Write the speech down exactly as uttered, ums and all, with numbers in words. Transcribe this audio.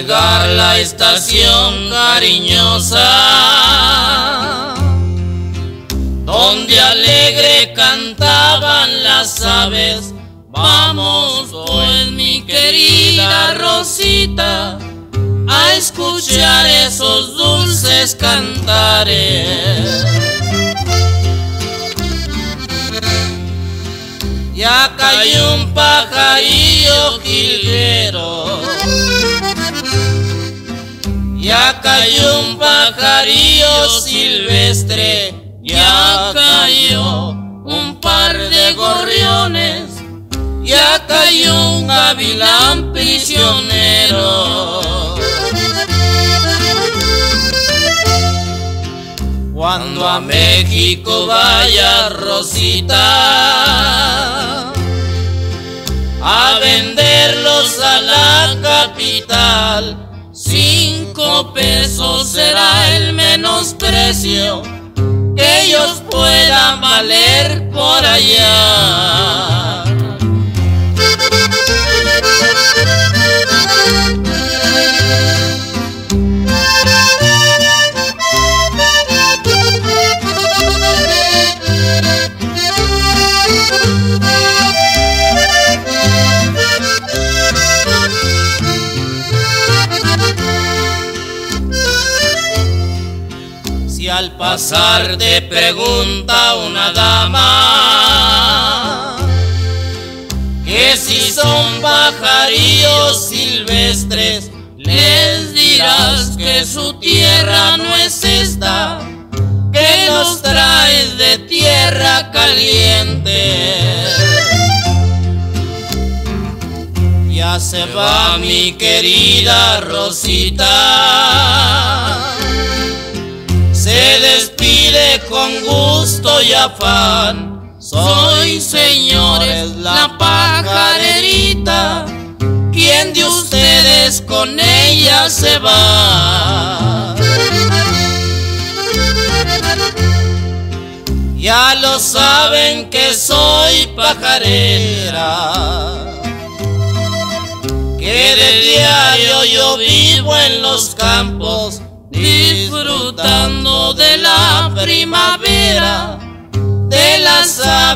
llegar la estación cariñosa, donde alegre cantaban las aves. Vamos pues, mi querida Rosita, a escuchar esos dulces cantares. Ya cayó un pajarillo jilguero, ya cayó un pajarillo silvestre, ya cayó un par de gorriones, ya cayó un gavilán prisionero. Cuando a México vaya Rosita a venderlos a la capital, cinco pesos será el menosprecio que ellos puedan valer por allá. Al pasar te pregunta una dama que si son pajarillos silvestres, les dirás que su tierra no es esta, que los traes de tierra caliente. Ya se va mi querida Rosita, se despide con gusto y afán. Soy, señores, la pajarerita, ¿quién de ustedes con ella se va? Ya lo saben que soy pajarera, que de diario yo vivo en los campos, disfrutando de la primavera, de las aves.